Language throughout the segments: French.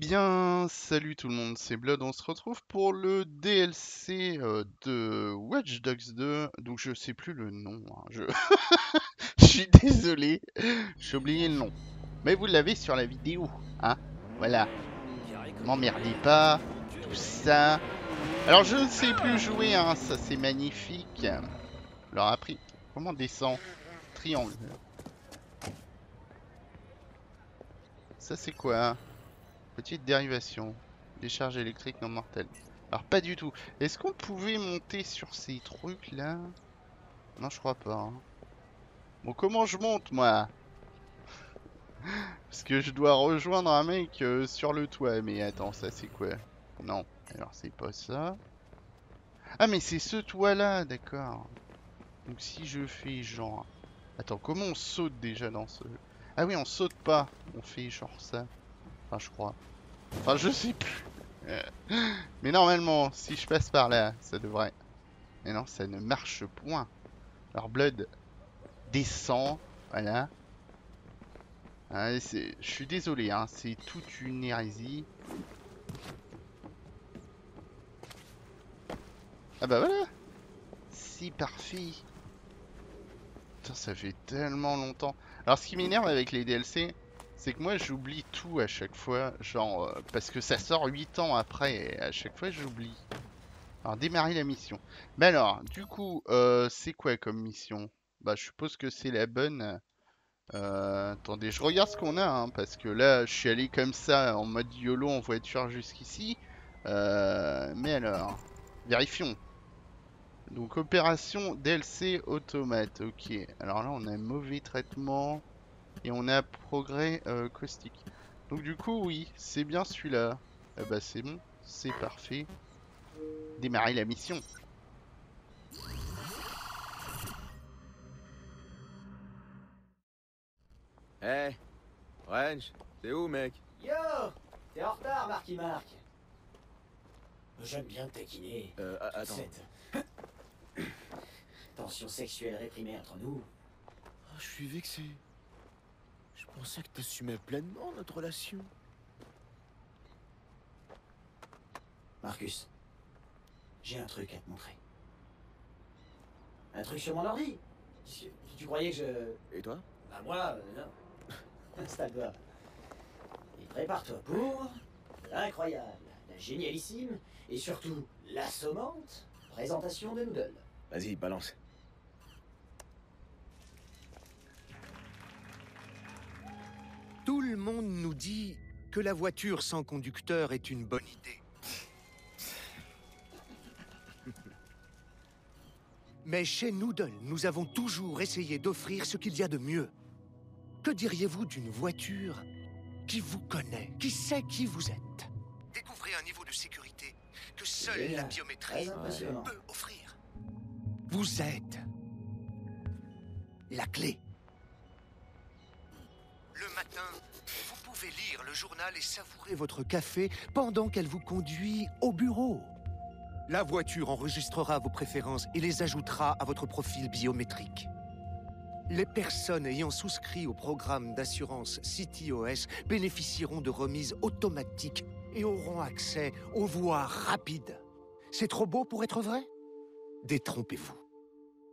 bien, salut tout le monde, c'est Blood, on se retrouve pour le DLC de Watch Dogs 2, donc je sais plus le nom, hein, je suis désolé, j'ai oublié le nom, mais vous l'avez sur la vidéo, hein, voilà, m'emmerdez pas, tout ça, alors je ne sais plus jouer, hein, ça c'est magnifique, alors après, comment on descend, triangle, ça c'est quoi? Petite dérivation, décharge électrique non mortelle. Alors pas du tout. Est-ce qu'on pouvait monter sur ces trucs là? Non, je crois pas. Hein. Bon, comment je monte moi? Parce que je dois rejoindre un mec sur le toit. Mais attends, ça c'est quoi? Non, alors c'est pas ça. Ah mais c'est ce toit là, d'accord. Donc si je fais genre... Attends, comment on saute déjà dans ce... Ah oui, on saute pas. On fait genre ça. Enfin, je crois. Enfin, je sais plus. Mais normalement, si je passe par là, ça devrait... Mais non, ça ne marche point. Alors, Blood descend. Voilà. Ah, je suis désolé, hein, c'est toute une hérésie. Ah bah voilà. Si parfait. Putain, ça fait tellement longtemps. Alors, ce qui m'énerve avec les DLC... C'est que moi j'oublie tout à chaque fois, genre parce que ça sort 8 ans après et à chaque fois j'oublie. Alors démarrer la mission. Mais alors, du coup, c'est quoi comme mission? Bah je suppose que c'est la bonne. Attendez, je regarde ce qu'on a, hein, parce que là je suis allé comme ça en mode YOLO en voiture jusqu'ici. Mais alors, vérifions. Donc opération DLC automate, ok. Alors là on a mauvais traitement. Et on a progrès caustique. Donc du coup oui, c'est bien celui-là. Ah bah c'est bon, c'est parfait. Démarrer la mission. Eh, hey, Ranch, t'es où mec? Yo, t'es en retard Marky Mark. J'aime bien te taquiner. Attends. Cette... Tension sexuelle réprimée entre nous. Oh, je suis vexé. Je pensais que t'assumais pleinement notre relation. Marcus, j'ai un truc à te montrer. Un truc sur mon ordi. Tu croyais que je... Et toi? Bah moi, non. Installe-toi. Et prépare-toi pour... L'incroyable, la génialissime et surtout l'assommante présentation de Noodle. Vas-y, balance. Tout le monde nous dit que la voiture sans conducteur est une bonne idée. Mais chez Noodle, nous avons toujours essayé d'offrir ce qu'il y a de mieux. Que diriez-vous d'une voiture qui vous connaît, qui sait qui vous êtes? Découvrez un niveau de sécurité que seule la biométrie peut offrir. Vous êtes la clé. Le matin, vous pouvez lire le journal et savourer votre café pendant qu'elle vous conduit au bureau. La voiture enregistrera vos préférences et les ajoutera à votre profil biométrique. Les personnes ayant souscrit au programme d'assurance CityOS bénéficieront de remises automatiques et auront accès aux voies rapides. C'est trop beau pour être vrai? Détrompez-vous.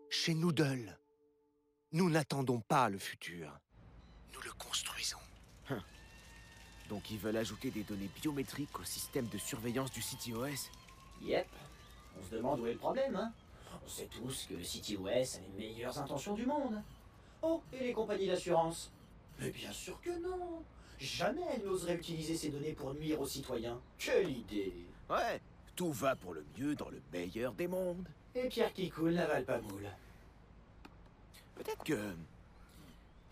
Chez Noodle, nous n'attendons pas le futur. Nous le construisons. Donc ils veulent ajouter des données biométriques au système de surveillance du CityOS? Yep. On se demande où est le problème, hein? On sait tous que le CityOS a les meilleures intentions du monde. Oh, et les compagnies d'assurance? Mais bien sûr que non. Jamais elles n'oseraient utiliser ces données pour nuire aux citoyens. Quelle idée! Ouais, tout va pour le mieux dans le meilleur des mondes. Et pierre qui coule n'avale pas moule. Peut-être que...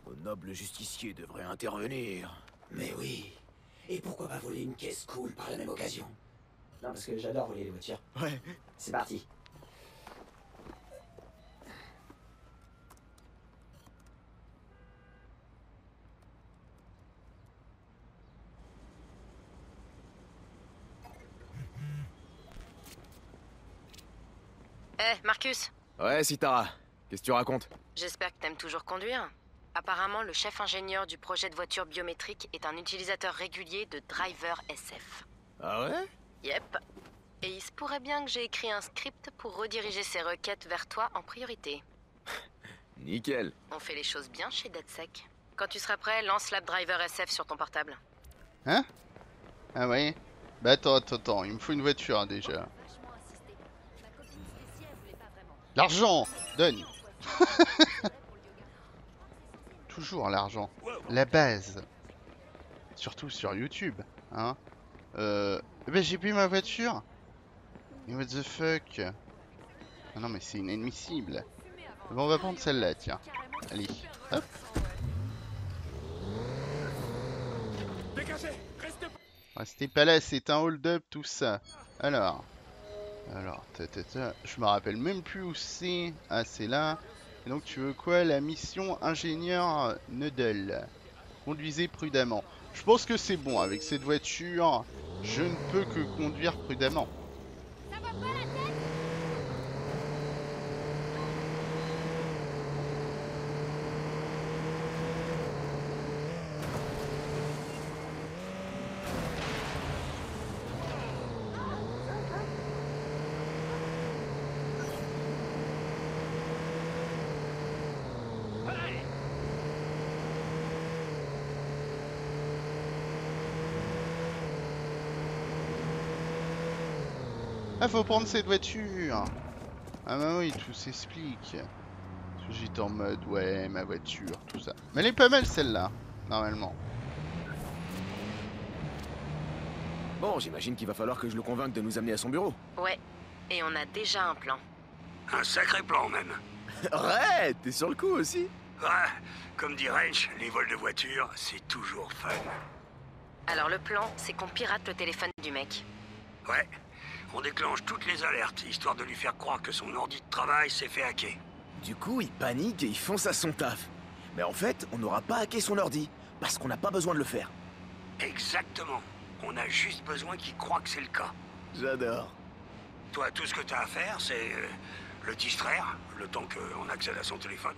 Nos nobles justiciers devraient intervenir. Mais oui. Et pourquoi pas voler une caisse cool par la même occasion? Non, parce que j'adore voler les voitures. Ouais. C'est parti. Marcus. Ouais, Sitara. Qu'est-ce que tu racontes? J'espère que t'aimes toujours conduire. Apparemment, le chef ingénieur du projet de voiture biométrique est un utilisateur régulier de Driver SF. Ah ouais? Yep. Et il se pourrait bien que j'ai écrit un script pour rediriger ses requêtes vers toi en priorité. Nickel. On fait les choses bien chez DedSec. Quand tu seras prêt, lance l'app Driver SF sur ton portable. Hein? Ah ouais? Bah attends, il me faut une voiture hein, déjà. L'argent! Donne! Toujours l'argent. La base. Surtout sur YouTube, hein. Bah j'ai plus ma voiture. Mais what the fuck? Ah non mais c'est inadmissible. Bon on va prendre celle-là, tiens. Allez, hop. Restez pas là, c'est un hold-up tout ça. Alors, je me rappelle même plus où c'est. Ah, c'est là. Et donc, tu veux quoi? La mission ingénieur Noodle. Conduisez prudemment. Je pense que c'est bon. Avec cette voiture, je ne peux que conduire prudemment. Ça va pas la tête? Ah, faut prendre cette voiture. Ah bah oui, tout s'explique. J'étais en mode, ouais, ma voiture, tout ça. Mais elle est pas mal celle-là, normalement. Bon, j'imagine qu'il va falloir que je le convainque de nous amener à son bureau. Ouais, et on a déjà un plan. Un sacré plan même. Ouais, t'es sur le coup aussi. Ouais, comme dit Ranch, les vols de voiture, c'est toujours fun. Alors le plan, c'est qu'on pirate le téléphone du mec. Ouais. On déclenche toutes les alertes, histoire de lui faire croire que son ordi de travail s'est fait hacker. Du coup, il panique et il fonce à son taf. Mais en fait, on n'aura pas hacké son ordi, parce qu'on n'a pas besoin de le faire. Exactement. On a juste besoin qu'il croie que c'est le cas. J'adore. Toi, tout ce que t'as à faire, c'est le distraire, le temps qu'on accède à son téléphone.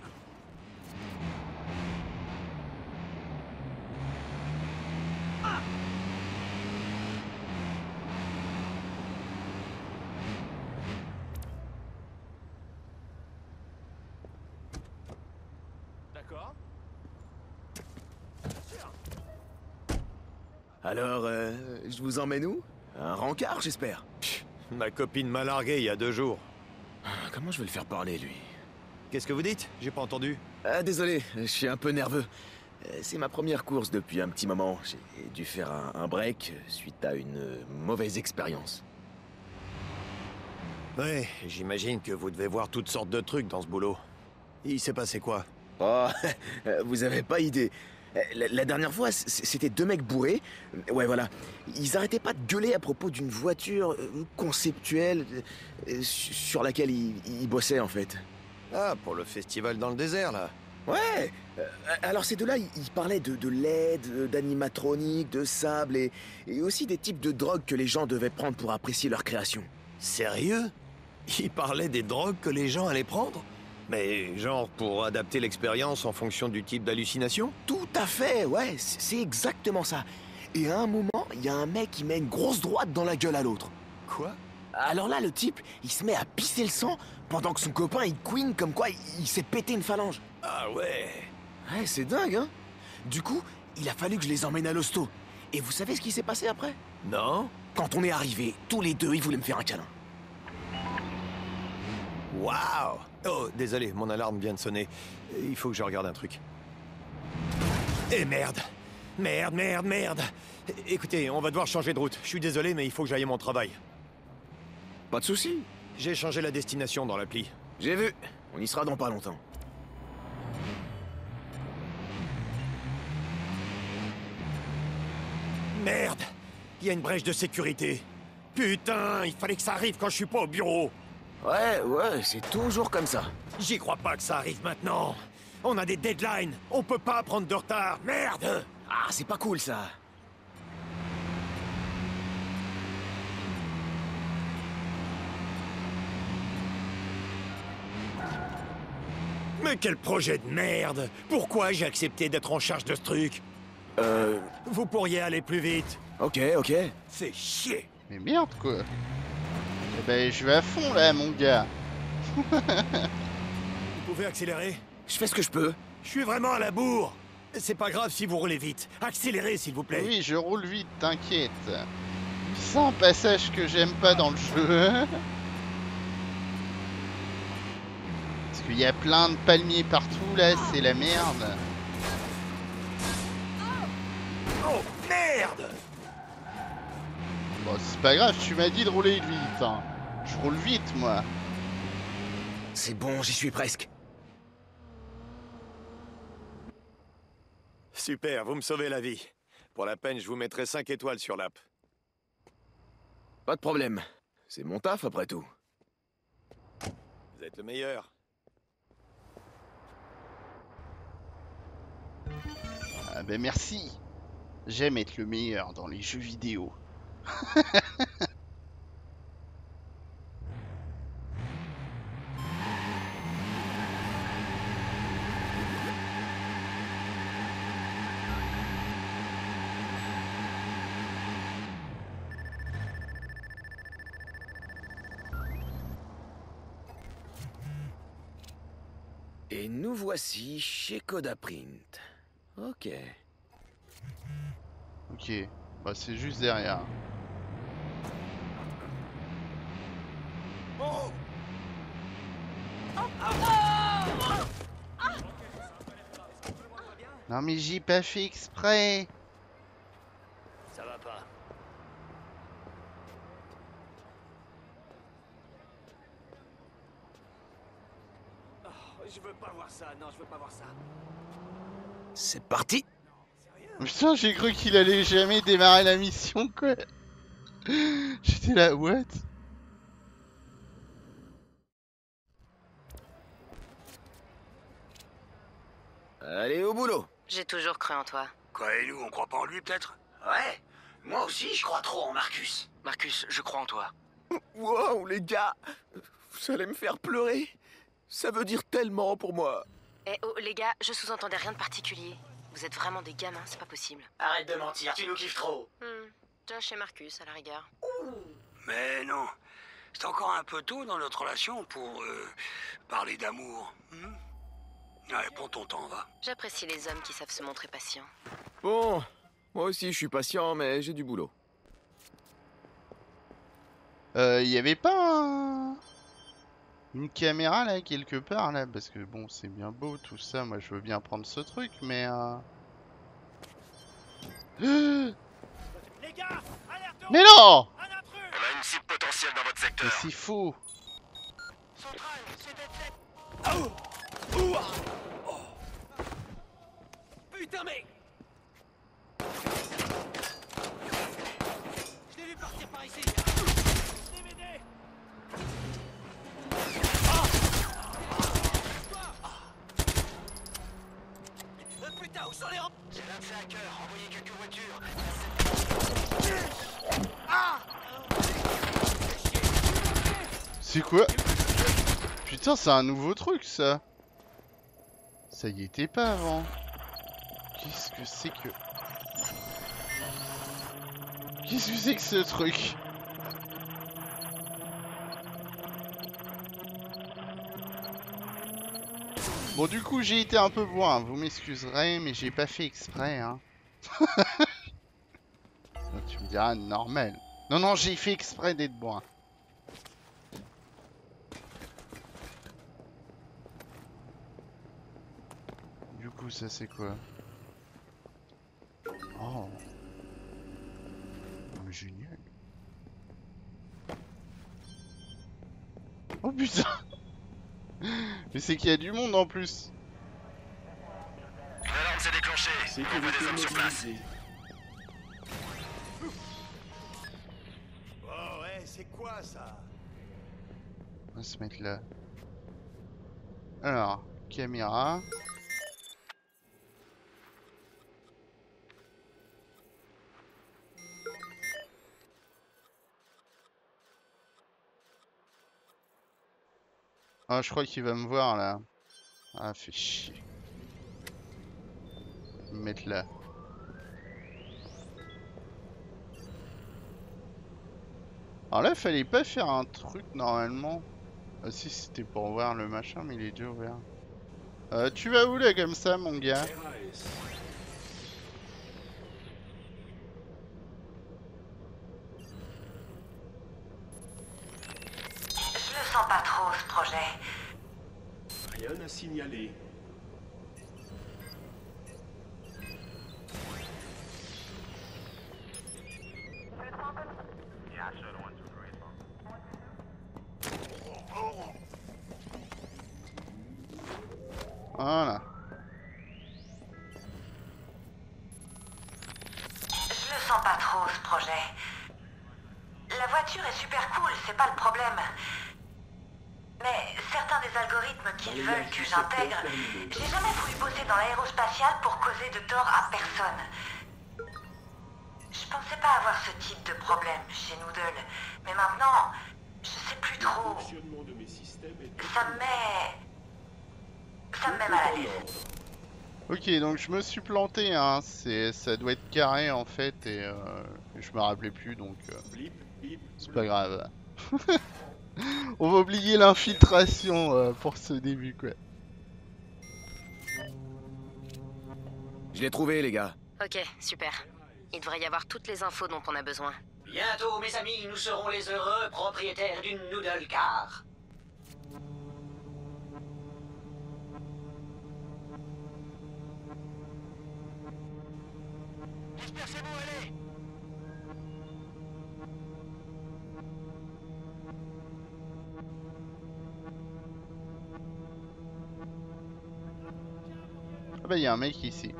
Alors, je vous emmène où? Un rencard, j'espère. Ma copine m'a largué il y a 2 jours. Comment je vais le faire parler, lui? Qu'est-ce que vous dites? J'ai pas entendu. Ah, désolé, je suis un peu nerveux. C'est ma première course depuis un petit moment. J'ai dû faire un break suite à une mauvaise expérience. Ouais, j'imagine que vous devez voir toutes sortes de trucs dans ce boulot. Il s'est passé quoi? Oh, vous avez pas idée. La dernière fois, c'était 2 mecs bourrés. Ouais, voilà. Ils arrêtaient pas de gueuler à propos d'une voiture conceptuelle sur laquelle ils bossaient, en fait. Ah, pour le festival dans le désert, là. Ouais. Alors, ces deux-là, ils parlaient de LED, d'animatronique, de sable et aussi des types de drogues que les gens devaient prendre pour apprécier leur création. Sérieux? Ils parlaient des drogues que les gens allaient prendre? Mais genre pour adapter l'expérience en fonction du type d'hallucination? Tout à fait, ouais, c'est exactement ça. Et à un moment, il y a un mec qui met une grosse droite dans la gueule à l'autre. Quoi? Alors là, le type, il se met à pisser le sang pendant que son copain, il couine comme quoi il s'est pété une phalange. Ah ouais? Ouais, c'est dingue, hein? Du coup, il a fallu que je les emmène à l'hosto. Et vous savez ce qui s'est passé après? Non. Quand on est arrivés, tous les deux, ils voulaient me faire un câlin. Waouh! Oh, désolé, mon alarme vient de sonner. Il faut que je regarde un truc. Eh merde! Merde! Écoutez, on va devoir changer de route. Je suis désolé, mais il faut que j'aille à mon travail. Pas de soucis. J'ai changé la destination dans l'appli. J'ai vu. On y sera dans pas longtemps. Merde! Il y a une brèche de sécurité. Putain, il fallait que ça arrive quand je suis pas au bureau. Ouais, c'est toujours comme ça. J'y crois pas que ça arrive maintenant. On a des deadlines, on peut pas prendre de retard, merde! Ah, c'est pas cool ça. Mais quel projet de merde! Pourquoi j'ai accepté d'être en charge de ce truc? Vous pourriez aller plus vite. Ok, ok. C'est chier. Mais merde quoi. Eh ben je vais à fond là mon gars. Vous pouvez accélérer? Je fais ce que je peux. Je suis vraiment à la bourre. C'est pas grave si vous roulez vite. Accélérez s'il vous plaît. Oui, je roule vite, t'inquiète. C'est un passage que j'aime pas dans le jeu. Parce qu'il y a plein de palmiers partout là, c'est la merde. Oh merde! Bon, c'est pas grave, tu m'as dit de rouler vite. Hein. Je roule vite moi. C'est bon, j'y suis presque. Super, vous me sauvez la vie. Pour la peine, je vous mettrai 5 étoiles sur l'app. Pas de problème. C'est mon taf après tout. Vous êtes le meilleur. Ah ben merci. J'aime être le meilleur dans les jeux vidéo. Et nous voici chez Codaprint. Ok. Ok, bah c'est juste derrière. Oh. Non mais j'ai pas fait exprès. Ça va pas. Oh, je veux pas voir ça, non je veux pas voir ça. C'est parti. Putain, j'ai cru qu'il allait jamais démarrer la mission, quoi. J'étais là, what? Allez, au boulot. J'ai toujours cru en toi. Quoi, et nous, on croit pas en lui, peut-être? Ouais, moi aussi, je crois trop en Marcus. Marcus, je crois en toi. Wow, les gars, vous allez me faire pleurer. Ça veut dire tellement pour moi. Eh oh, les gars, je sous-entendais rien de particulier. Vous êtes vraiment des gamins, c'est pas possible. Arrête de mentir, tu nous kiffes trop. Josh et Marcus, à la rigueur. Mais non, c'est encore un peu tôt dans notre relation pour parler d'amour. Allez, prends ton temps, va. J'apprécie les hommes qui savent se montrer patients. Bon, moi aussi je suis patient, mais j'ai du boulot. Y avait pas une caméra là quelque part là, parce que bon c'est bien beau tout ça, moi je veux bien prendre ce truc mais les gars, mais non, on a une cible potentielle dans votre secteur. C'est fou. Central, c'est DedSec. Putain mais je l'ai vu partir par ici. Où sont les rampes? J'ai lancé à cœur, envoyé quelques voitures. C'est quoi? Putain, c'est un nouveau truc ça. Ça y était pas avant. Qu'est-ce que c'est que... Qu'est-ce que c'est que ce truc? Bon du coup j'ai été un peu loin, vous m'excuserez mais j'ai pas fait exprès hein. Tu me diras normal. Non non, j'ai fait exprès d'être loin. Du coup ça c'est quoi? Oh, mais génial. Oh putain. Mais c'est qu'il y a du monde en plus. L'alarme s'est déclenchée. C'est qu'on veut des hommes sur place. Oh ouais, c'est quoi ça? On va se mettre là. Alors, caméra. Ah, je crois qu'il va me voir là. Ah, fait chier. Je vais me mettre là. Alors là, fallait pas faire un truc normalement. Ah si, c'était pour voir le machin, mais il est déjà ouvert. Tu vas où là comme ça, mon gars? Signaler. Voilà. Je le sens pas trop ce projet. La voiture est super cool, c'est pas le problème. Mais certains des algorithmes qu'ils veulent que j'intègre, j'ai jamais voulu bosser dans l'aérospatial pour causer de tort à personne. Je pensais pas avoir ce type de problème chez Noodle, mais maintenant, je sais plus trop. Ça me met mal à l'aise. Ok, donc je me suis planté, hein. Ça doit être carré en fait, et je me rappelais plus, donc c'est pas grave. On va oublier l'infiltration pour ce début, quoi. Je l'ai trouvé, les gars. Ok, super. Il devrait y avoir toutes les infos dont on a besoin. Bientôt, mes amis, nous serons les heureux propriétaires d'une Noodle Car. Dispersez-vous, allez! Bah y'a un mec ici.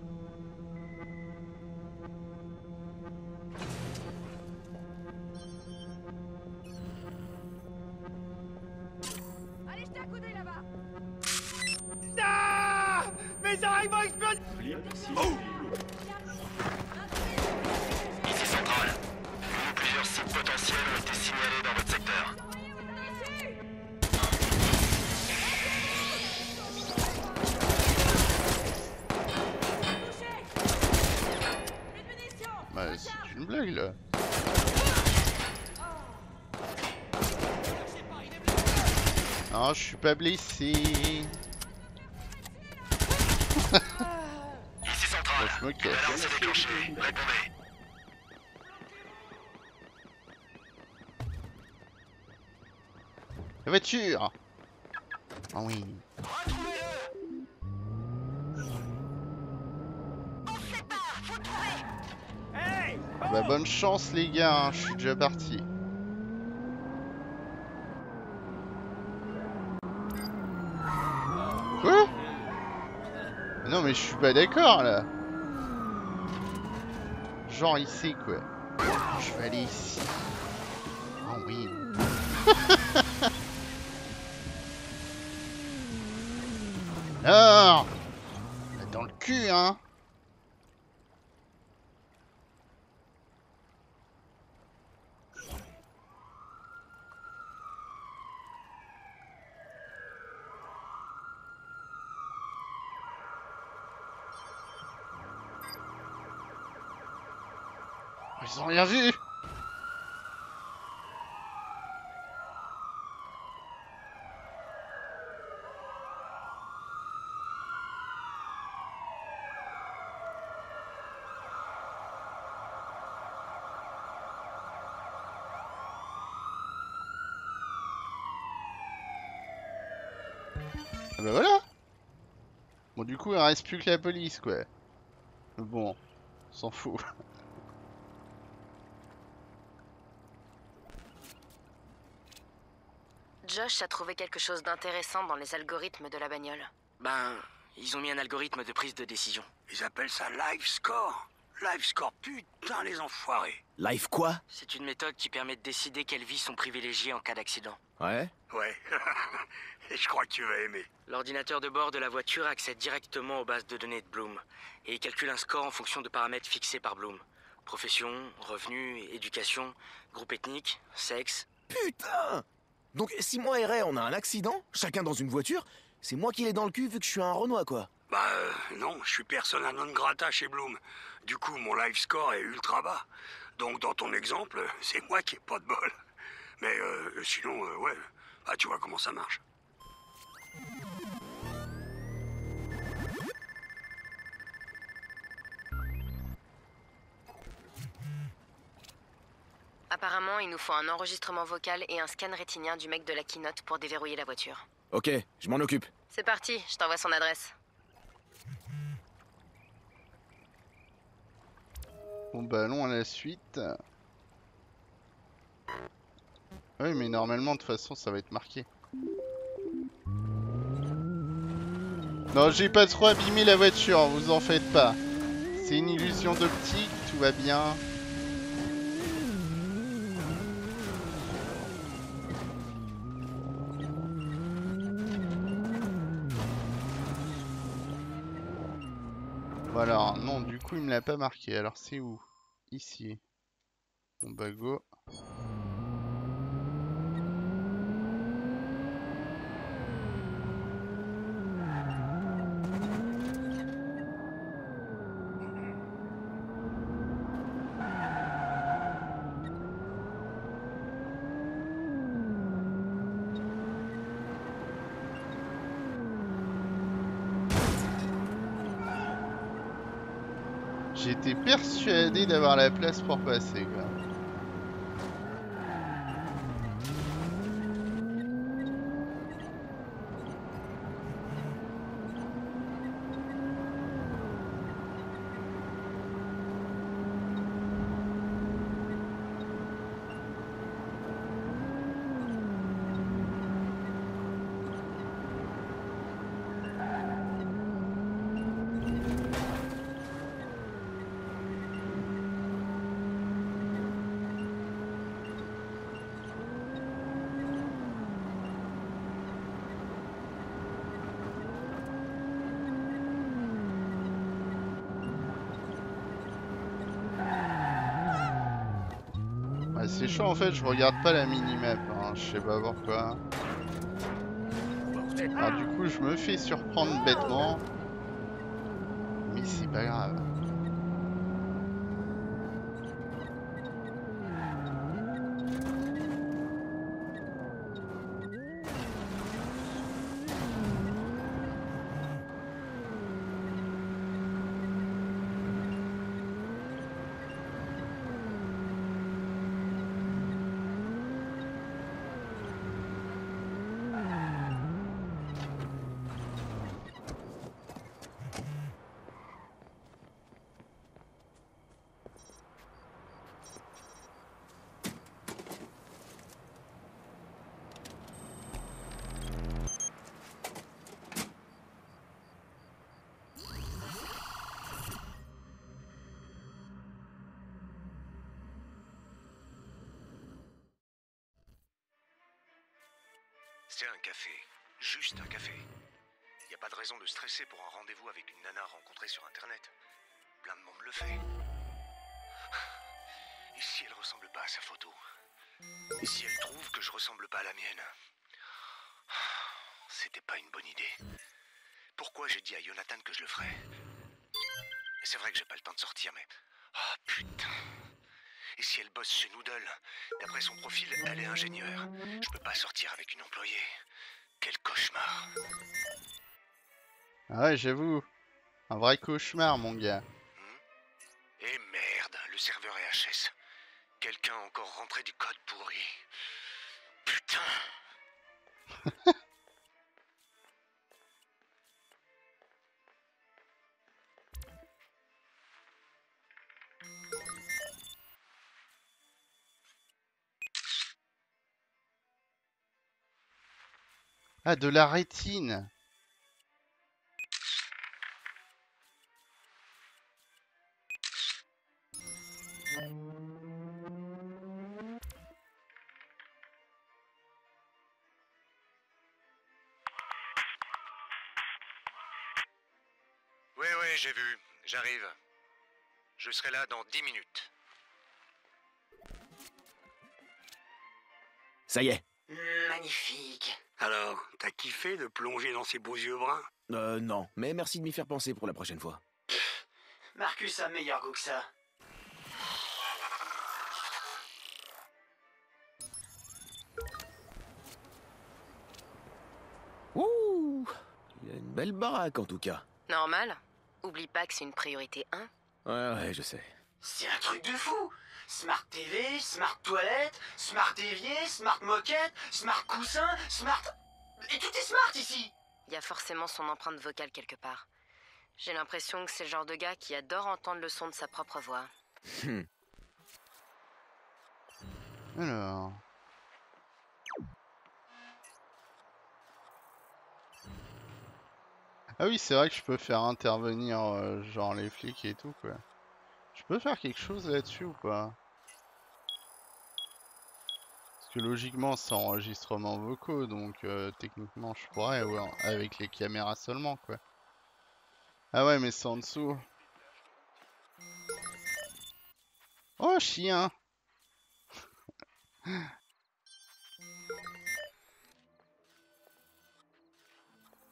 Allez, jetez un coup d'œil là-bas. Ah, mes oreilles vont exploser. Ici Central. Plusieurs sites potentiels ont été signalés dans votre secteur. C'est une blague là. Non, je suis pas blessé. Ici Central. Je me casse. La balance est déclenchée. Répondez. La voiture. Ah oui. Bah bonne chance les gars, hein, je suis déjà parti. Quoi? Non mais je suis pas d'accord là. Genre ici quoi. Je vais aller ici. Ah oh, oui. Alors dans le cul hein. Ils ont rien vu. Ah bah voilà. Bon du coup il reste plus que la police quoi. Bon, on s'en fout. Josh a trouvé quelque chose d'intéressant dans les algorithmes de la bagnole. Ben, ils ont mis un algorithme de prise de décision. Ils appellent ça Life Score. Life Score, putain les enfoirés. Life quoi? C'est une méthode qui permet de décider quelles vies sont privilégiées en cas d'accident. Ouais? Ouais. Et je crois que tu vas aimer. L'ordinateur de bord de la voiture accède directement aux bases de données de Blume. Et il calcule un score en fonction de paramètres fixés par Blume. Profession, revenu, éducation, groupe ethnique, sexe... Putain! Donc si moi et Ray on a un accident, chacun dans une voiture, C'est moi qui l'ai dans le cul vu que je suis un Renoir, quoi. Bah non, je suis persona non grata chez Blume. Du coup, mon life score est ultra bas. Donc dans ton exemple, c'est moi qui ai pas de bol. Mais sinon, ouais, bah, tu vois comment ça marche. Apparemment, il nous faut un enregistrement vocal et un scan rétinien du mec de la keynote pour déverrouiller la voiture. Ok, je m'en occupe. C'est parti, je t'envoie son adresse. Bon bah allons à la suite. Oui mais normalement de toute façon ça va être marqué. Non, j'ai pas trop abîmé la voiture, vous en faites pas. C'est une illusion d'optique, tout va bien. Voilà, non, du coup il me l'a pas marqué, alors c'est où? Ici. Bon bah go. J'étais persuadé d'avoir la place pour passer, quoi. C'est chaud en fait, je regarde pas la minimap, hein, je sais pas pourquoi. Alors du coup je me fais surprendre bêtement. Mais c'est pas grave. Tiens, un café. Juste un café. Y a pas de raison de stresser pour un rendez-vous avec une nana rencontrée sur internet. Plein de monde le fait. Et si elle ressemble pas à sa photo? Et si elle trouve que je ressemble pas à la mienne? C'était pas une bonne idée. Pourquoi j'ai dit à Jonathan que je le ferais? C'est vrai que j'ai pas le temps de sortir, mais... Ah, putain! Et si elle bosse chez Noodle, d'après son profil, elle est ingénieure. Je peux pas sortir avec une employée. Quel cauchemar. Ah ouais, j'avoue. Un vrai cauchemar, mon gars. Et merde, le serveur est HS. Quelqu'un a encore rentré du code pourri. Putain. Ah, de la rétine. Oui, j'ai vu. J'arrive. Je serai là dans 10 minutes. Ça y est. Magnifique. Alors, t'as kiffé de plonger dans ces beaux yeux bruns? Non, mais merci de m'y faire penser pour la prochaine fois. Marcus a meilleur goût que ça. Ouh, il a une belle baraque en tout cas. Normal. Oublie pas que c'est une priorité 1. Ouais, je sais. C'est un truc de fou. Smart TV, smart toilette, smart évier, smart moquette, smart coussin, smart... Et tout est smart ici. Il y a forcément son empreinte vocale quelque part. J'ai l'impression que c'est le genre de gars qui adore entendre le son de sa propre voix. Alors... Ah oui, c'est vrai que je peux faire intervenir genre les flics et tout, quoi. Je peux faire quelque chose là-dessus ou pas? Parce que logiquement, c'est enregistrement vocaux, donc techniquement, je pourrais, ouais, avec les caméras seulement, quoi. Ah ouais, mais c'est en dessous. Oh, chien.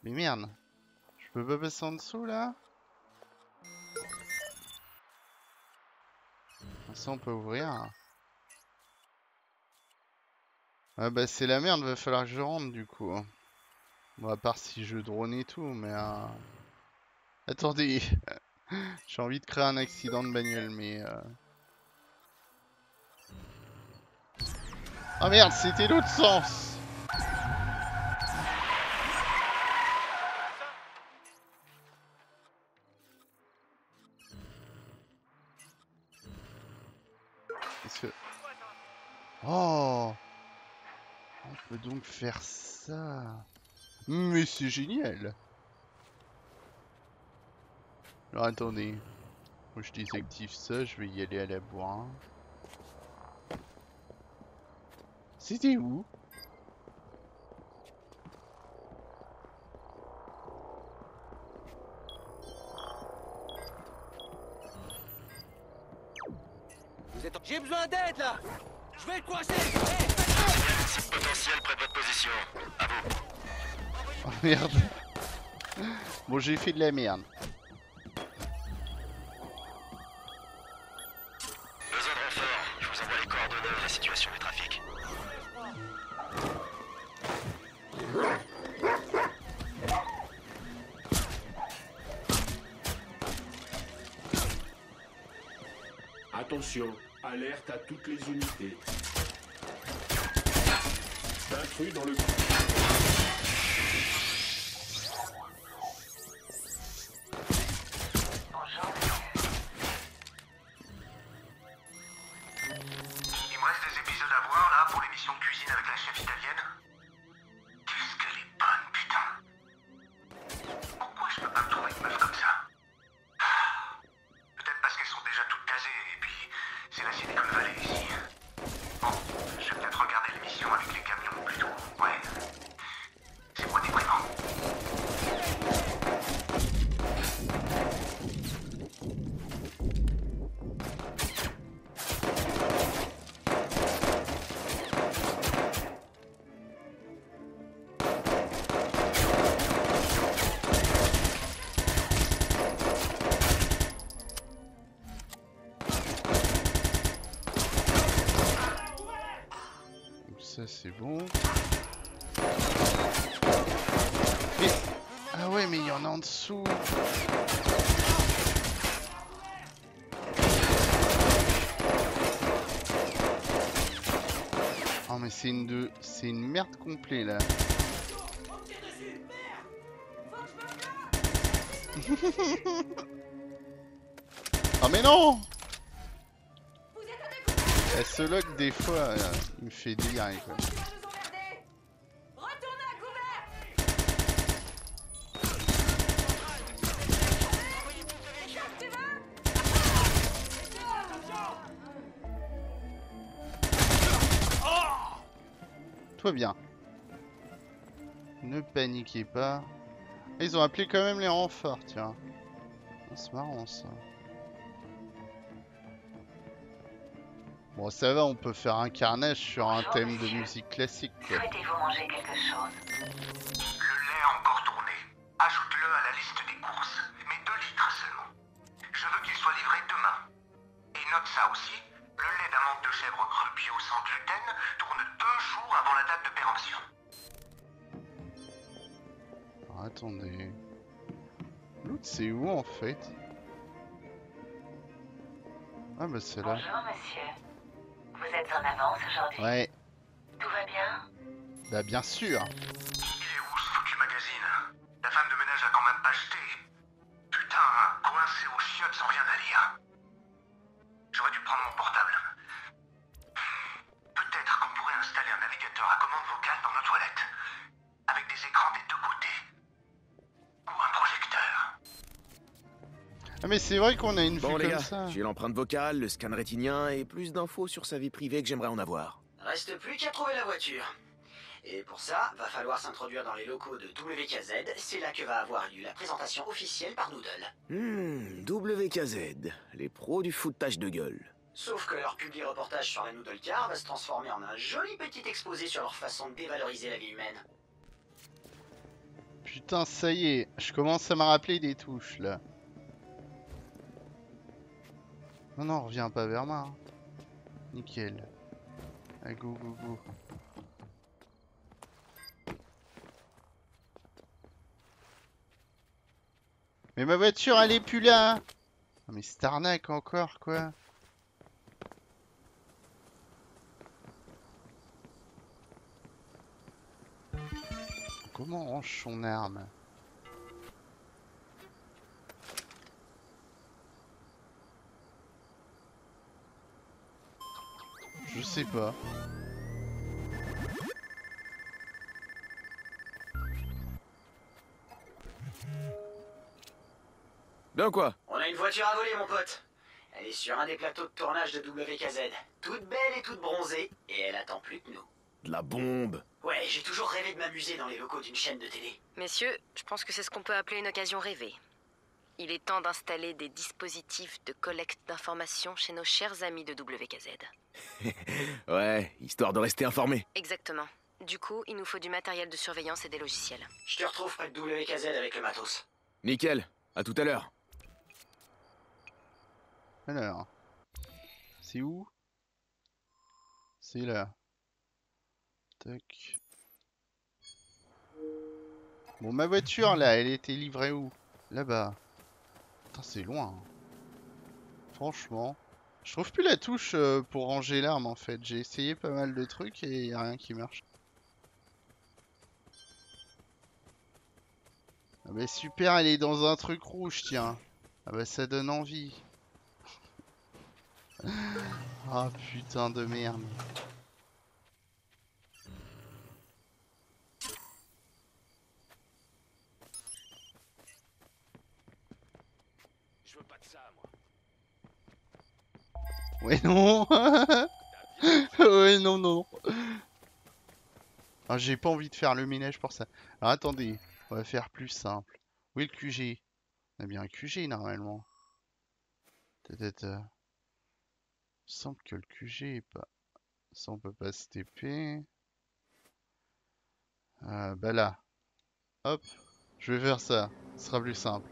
Mais merde. Je peux pas passer en dessous là? Ça on peut ouvrir. Ah bah c'est la merde, va falloir que je rentre du coup. Bon à part si je drone et tout, mais... Attendez. J'ai envie de créer un accident de bagnole mais... Oh merde, c'était l'autre sens. Oh, on peut donc faire ça. Mais c'est génial. Alors attendez, moi je désactive ça, je vais y aller à la boire. C'était où? J'ai besoin d'aide là. Je vais le coincer. Cible potentielle près de votre position. À vous. Oh merde. Bon, j'ai fait de la merde. Besoin de renfort. Je vous envoie les coordonnées de la situation du trafic. Attention. Alerte à toutes les unités. Intrus dans le... Bonjour. Il me reste des épisodes à voir là pour l'émission cuisine avec la chef italienne. Qu'est-ce qu'elle est bonne, putain. Pourquoi je peux pas me trouver une meuf comme ça? Peut-être parce qu'elles sont déjà toutes casées et puis... C'est la Silicon Valley ici. Bon, je vais peut-être regarder l'émission avec les camions plutôt. Ouais. C'est moins déprimant. C'est bon. Mais... Ah ouais, mais il y en a en dessous. Oh mais c'est une de... c'est une merde complète là. Oh mais non. Elle se lock des fois, il me fait délirer quoi. Retournez à couvert. Toi bien. Ne paniquez pas. Ils ont appelé quand même les renforts, tiens. C'est marrant ça. Bon, ça va, on peut faire un carnage sur un thème monsieur. De musique classique. Souhaitez-vous manger quelque chose? Le lait encore tourné. Ajoute-le à la liste des courses, mais 2 litres seulement. Je veux qu'il soit livré demain. Et note ça aussi, le lait d'amande de chèvre cru bio sans gluten tourne 2 jours avant la date de péremption. Alors, attendez... L'autre, c'est où en fait? Ah bah c'est là. Bonjour monsieur. Vous êtes en avance aujourd'hui? Ouais. Tout va bien? Bah bien sûr. Il est où ce foutu magazine? La femme de ménage a quand même pas jeté. Putain, coincé aux chiottes sans rien à lire. J'aurais dû prendre mon portable. Peut-être qu'on pourrait installer un navigateur à commande vocale dans nos toilettes. Avec des écrans des 2 côtés. Ou un projecteur. Ah mais c'est vrai qu'on a une vue comme ça. J'ai l'empreinte vocale, le scan rétinien et plus d'infos sur sa vie privée que j'aimerais en avoir. Reste plus qu'à trouver la voiture. Et pour ça, va falloir s'introduire dans les locaux de WKZ. C'est là que va avoir lieu la présentation officielle par Noodle. WKZ, les pros du foutage de gueule. Sauf que leur publi-reportage sur la Noodle Car va se transformer en un joli petit exposé sur leur façon de dévaloriser la vie humaine. Putain, ça y est, je commence à me rappeler des touches là. Non, non, reviens pas vers moi. Hein. Nickel. Allez, go, go, go. Mais ma voiture, elle est plus là. Hein. Non, mais c'est arnaque encore, quoi. Comment on range son arme? Je sais pas. Bien quoi? On a une voiture à voler mon pote. Elle est sur un des plateaux de tournage de WKZ. Toute belle et toute bronzée. Et elle attend plus que nous. De la bombe. Ouais, j'ai toujours rêvé de m'amuser dans les locaux d'une chaîne de télé. Messieurs, je pense que c'est ce qu'on peut appeler une occasion rêvée. Il est temps d'installer des dispositifs de collecte d'informations chez nos chers amis de WKZ. Ouais, histoire de rester informé. Exactement. Du coup, il nous faut du matériel de surveillance et des logiciels. Je te retrouve près de WKZ avec le matos. Nickel, à tout à l'heure. Alors, c'est où? C'est là. Tac. Bon, ma voiture là, elle était livrée où? Là-bas. C'est loin. Franchement, je trouve plus la touche pour ranger l'arme en fait. J'ai essayé pas mal de trucs et y a rien qui marche. Ah bah super, elle est dans un truc rouge, tiens. Ah bah ça donne envie. Ah putain de merde. Ouais non. Ouais non non. Ah, j'ai pas envie de faire le ménage pour ça. Alors attendez, on va faire plus simple. Où est le QG? On a bien un QG normalement. Peut-être. Il me semble que le QG est pas. Ça on peut pas se TP. Bah là. Hop. Je vais faire ça. Ce sera plus simple.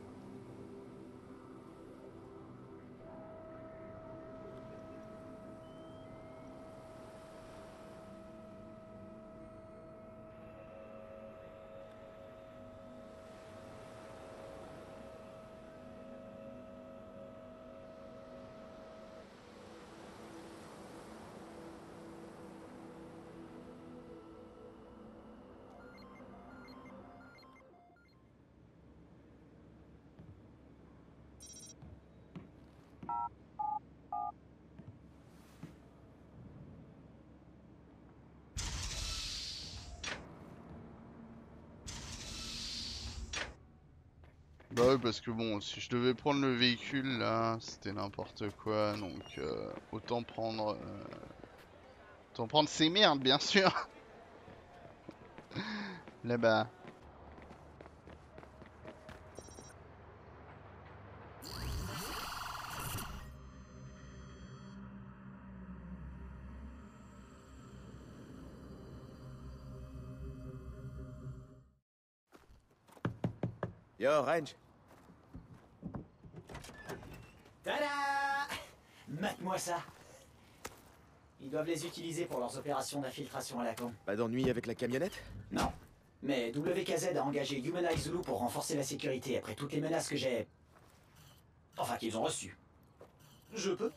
Bah oui, parce que bon, si je devais prendre le véhicule là, c'était n'importe quoi, donc autant prendre... Autant prendre ces merdes, bien sûr. Là-bas. Yo, Ranch. Tada! Mate-moi ça. Ils doivent les utiliser pour leurs opérations d'infiltration à la con. Pas d'ennui avec la camionnette? Non. Mais WKZ a engagé Humanize Zulu pour renforcer la sécurité après toutes les menaces que j'ai... Enfin, qu'ils ont reçues. Je peux?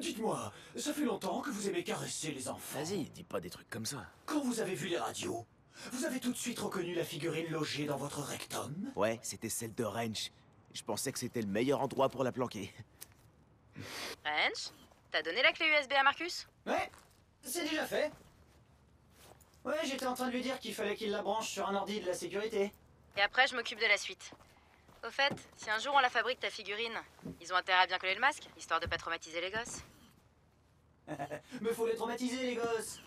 Dites-moi, ça fait longtemps que vous aimez caresser les enfants. Vas-y, dis pas des trucs comme ça. Quand vous avez vu les radios, vous avez tout de suite reconnu la figurine logée dans votre rectum? Ouais, c'était celle de Wrench. Je pensais que c'était le meilleur endroit pour la planquer. Wrench, t'as donné la clé USB à Marcus? Ouais, c'est déjà fait. Ouais, j'étais en train de lui dire qu'il fallait qu'il la branche sur un ordi de la sécurité. Et après, je m'occupe de la suite. Au fait, si un jour on la fabrique ta figurine, ils ont intérêt à bien coller le masque, histoire de pas traumatiser les gosses. Mais faut les traumatiser, les gosses!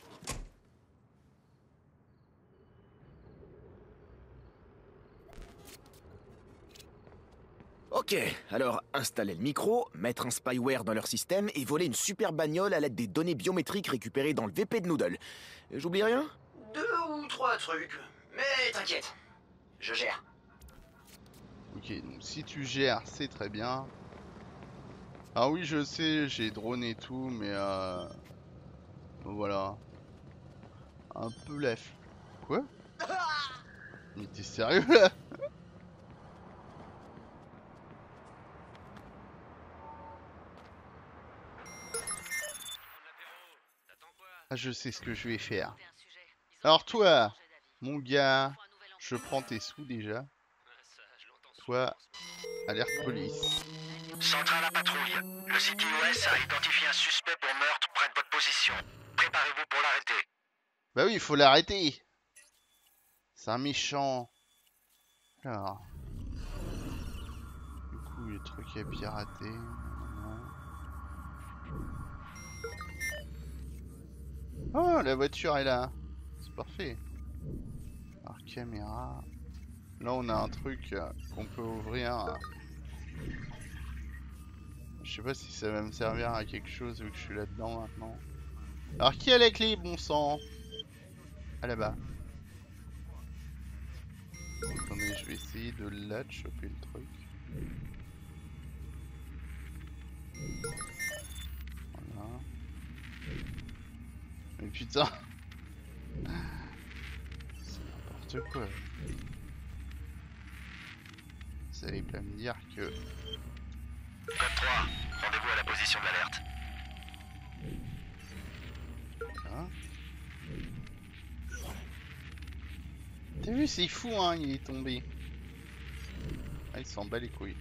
Ok, alors installer le micro, mettre un spyware dans leur système et voler une super bagnole à l'aide des données biométriques récupérées dans le VP de Noodle. J'oublie rien? 2 ou 3 trucs, mais t'inquiète, je gère. Ok, donc si tu gères, c'est très bien. Ah oui, je sais, j'ai drone et tout, mais voilà. Un peu la... Quoi? Mais t'es sérieux là? Ah, je sais ce que je vais faire. Alors toi, mon gars, je prends tes sous déjà. Toi, alerte police. Centrale à patrouille. Le CityOS a identifié un suspect pour meurtre près de votre position. Préparez-vous pour l'arrêter. Bah oui, il faut l'arrêter. C'est un méchant. Alors. Du coup, le truc est piraté. Oh, la voiture est là. C'est parfait. Alors, caméra. Là, on a un truc qu'on peut ouvrir. Je sais pas si ça va me servir à quelque chose vu que je suis là-dedans maintenant. Alors, qui a la clé, bon sang? Ah, là-bas. Attendez, je vais essayer de là de choper le truc. Voilà. Mais putain, c'est n'importe quoi. Vous allez pas me dire que... Code 3, rendez-vous à la position de l'alerte. Hein? T'as vu, c'est fou hein, il est tombé. Ah, il s'en bat les couilles.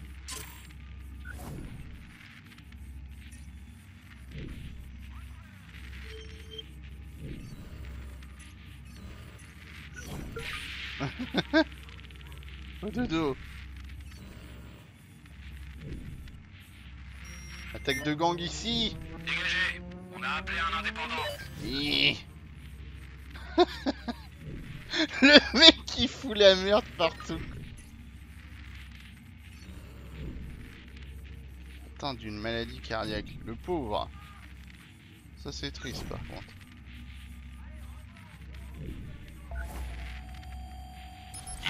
Au dodo. Attaque de gang ici. Dégagez. On a appelé un indépendant. Le mec qui fout la merde partout. Atteint d'une maladie cardiaque. Le pauvre. Ça c'est triste par contre.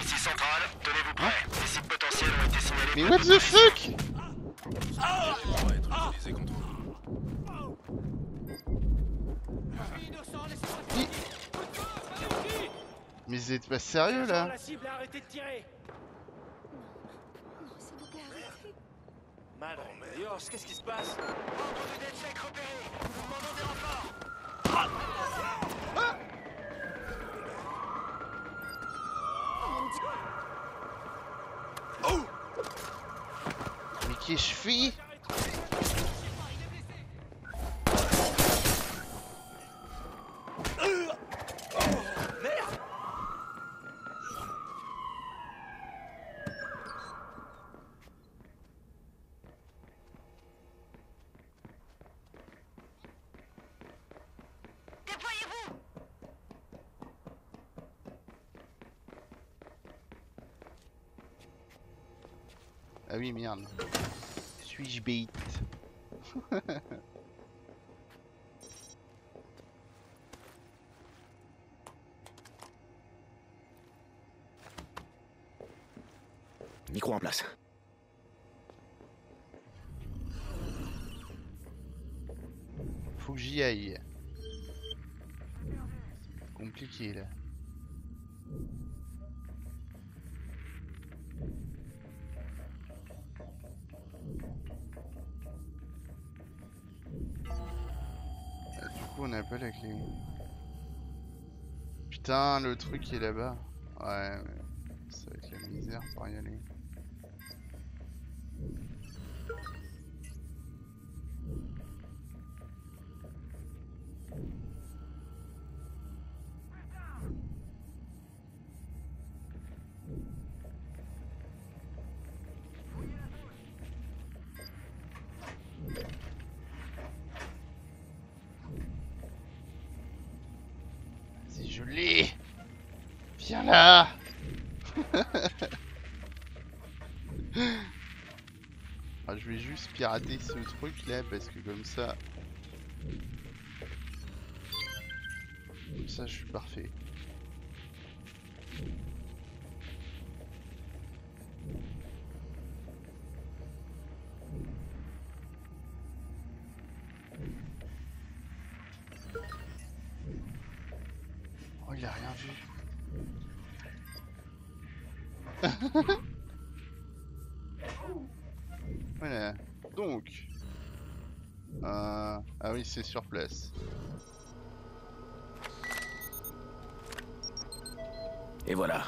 Ici centrale, tenez-vous prêt. Les sites potentiels ont été signalés. Mais what the fuck? Mais vous êtes pas sérieux là? La cible a arrêté de tirer. Non, s'il vous plaît, arrêtez. Madre Dios, qu'est-ce qui se passe? Ordre de DedSec repéré. Nous demandons des renforts. Oh! Mais qui je fais? Merde! Déployez-vous! Ah oui, merde. Suis-je bait? Micro en place. Faut que j'y aille. Compliqué là. Ah, du coup on n'a pas la clé. Putain, le truc est là-bas. Ouais, mais ça va être la misère pour y aller. Ah. Alors, je vais juste pirater ce truc là parce que comme ça je suis parfait. Oh, il a rien vu. Voilà, donc ah oui, c'est sur place. Et voilà.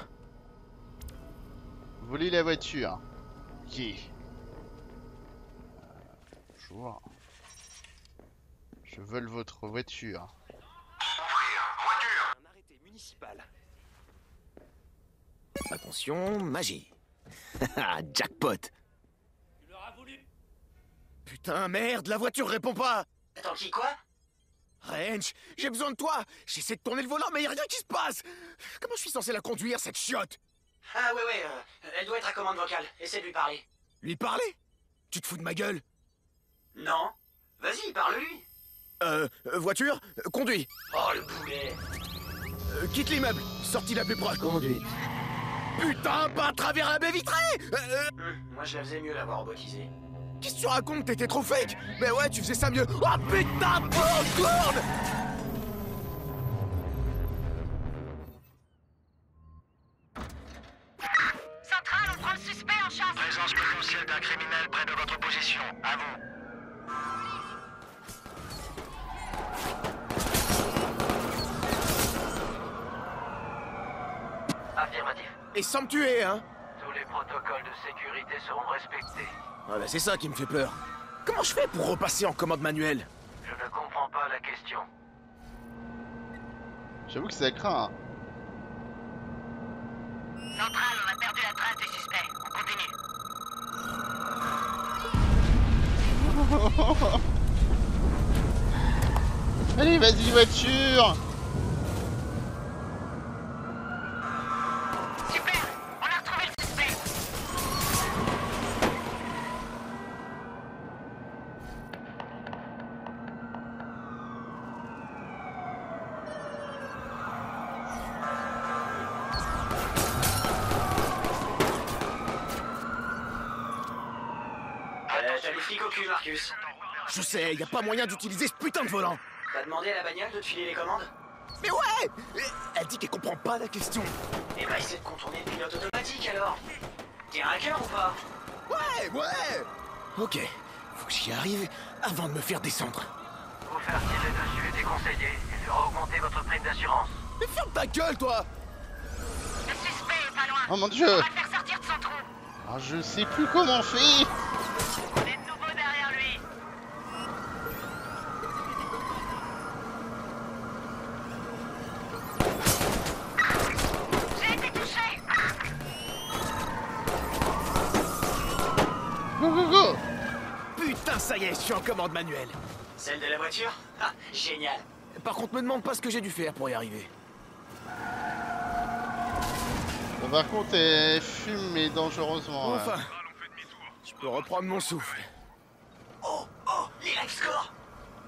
Voler la voiture. Ok. Bonjour. Je vole votre voiture. Ouvrir, voiture. Un arrêté municipal. Attention, magie. Jackpot. Tu l'auras voulu. Putain, merde, la voiture répond pas. Attends, qui, quoi? Ranch, j'ai besoin de toi. J'essaie de tourner le volant, mais y a rien qui se passe. Comment je suis censé la conduire, cette chiotte? Ah ouais, elle doit être à commande vocale. Essaie de lui parler. Lui parler? Tu te fous de ma gueule? Non. Vas-y, parle-lui. Voiture, conduis. Oh, le poulet. Quitte l'immeuble. Sortie la plus proche. Conduite. Putain, pas à travers la baie vitrée. Moi je la faisais mieux l'avoir robotisée. Qu'est-ce que tu racontes? T'étais trop fake. Mais ouais, tu faisais ça mieux. Oh putain, oh, tourne. Centrale, on prend le suspect en chasse. Présence potentielle d'un criminel près de votre position. À vous. Et sans me tuer, hein? Tous les protocoles de sécurité seront respectés. Ah bah c'est ça qui me fait peur. Comment je fais pour repasser en commande manuelle? Je ne comprends pas la question. J'avoue que ça craint. Centrale, on a perdu la trace des suspects. On continue. Allez, vas-y, voiture! Marcus. Je sais, y a pas moyen d'utiliser ce putain de volant. T'as demandé à la bagnole de te filer les commandes? Mais ouais! Elle dit qu'elle comprend pas la question. Et bah essaie de contourner le pilote automatique alors. T'es un hacker ou pas? Ouais. Ok, faut que j'y arrive avant de me faire descendre. Vous faire tirer dessus est déconseillé. Il devra augmenter votre prime d'assurance. Mais ferme ta gueule toi! Le suspect est pas loin. Oh mon dieu! On va le faire sortir de son trou. Ah, je sais plus comment faire. Ça y est, je suis en commande manuelle. Celle de la voiture? Ah, génial. Par contre, me demande pas ce que j'ai dû faire pour y arriver. Bon, par contre, elle fume mais dangereusement. Enfin, je peux reprendre mon souffle. Oh, les live scores!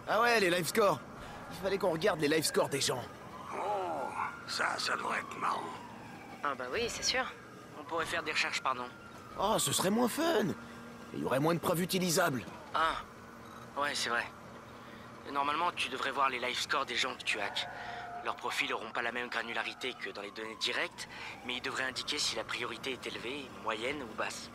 Ah ouais, les live scores. Il fallait qu'on regarde les live scores des gens. Oh, ça devrait être marrant. Ah bah oui, c'est sûr. On pourrait faire des recherches, pardon. Oh, ce serait moins fun. Il y aurait moins de preuves utilisables. Ah, ouais, c'est vrai. Normalement, tu devrais voir les live scores des gens que tu hackes. Leurs profils n'auront pas la même granularité que dans les données directes, mais ils devraient indiquer si la priorité est élevée, moyenne ou basse.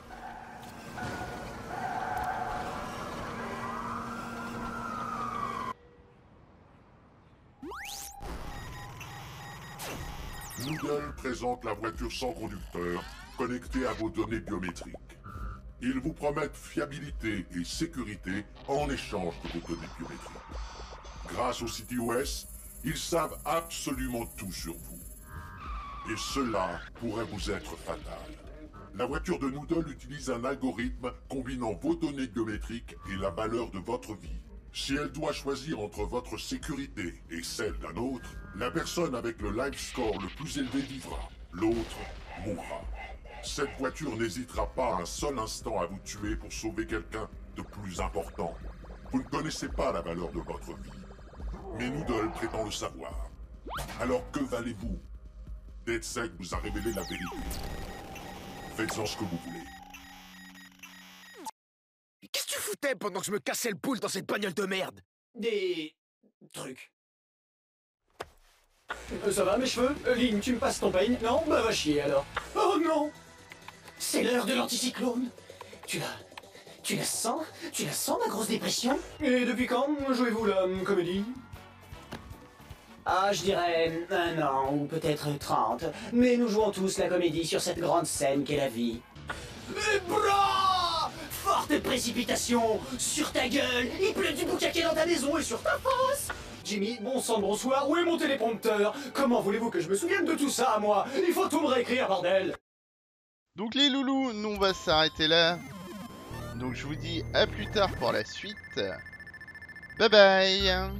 Noodle présente la voiture sans conducteur, connectée à vos données biométriques. Ils vous promettent fiabilité et sécurité en échange de vos données biométriques. Grâce au CityOS, ils savent absolument tout sur vous. Et cela pourrait vous être fatal. La voiture de Noodle utilise un algorithme combinant vos données biométriques et la valeur de votre vie. Si elle doit choisir entre votre sécurité et celle d'un autre, la personne avec le life score le plus élevé vivra, l'autre mourra. Cette voiture n'hésitera pas un seul instant à vous tuer pour sauver quelqu'un de plus important. Vous ne connaissez pas la valeur de votre vie, mais Noodle prétend le savoir. Alors que valez-vous? DedSec vous a révélé la vérité. Faites-en ce que vous voulez. Qu'est-ce que tu foutais pendant que je me cassais le boule dans cette bagnole de merde? Des... trucs. Ça va mes cheveux? Lynn, tu me passes ton peigne? Non? Bah va chier alors. Oh non! C'est l'heure de l'anticyclone. Tu la sens? Tu la sens ma grosse dépression? Et depuis quand jouez-vous la comédie? Ah, je dirais 1 an, ou peut-être 30. Mais nous jouons tous la comédie sur cette grande scène qu'est la vie. Mes bras! Forte précipitation! Sur ta gueule! Il pleut du boucaquet dans ta maison et sur ta face! Jimmy, bon sang de bonsoir, où est mon téléprompteur? Comment voulez-vous que je me souvienne de tout ça, moi? Il faut tout me réécrire, bordel! Donc les loulous, nous on va s'arrêter là. Donc je vous dis à plus tard pour la suite. Bye bye!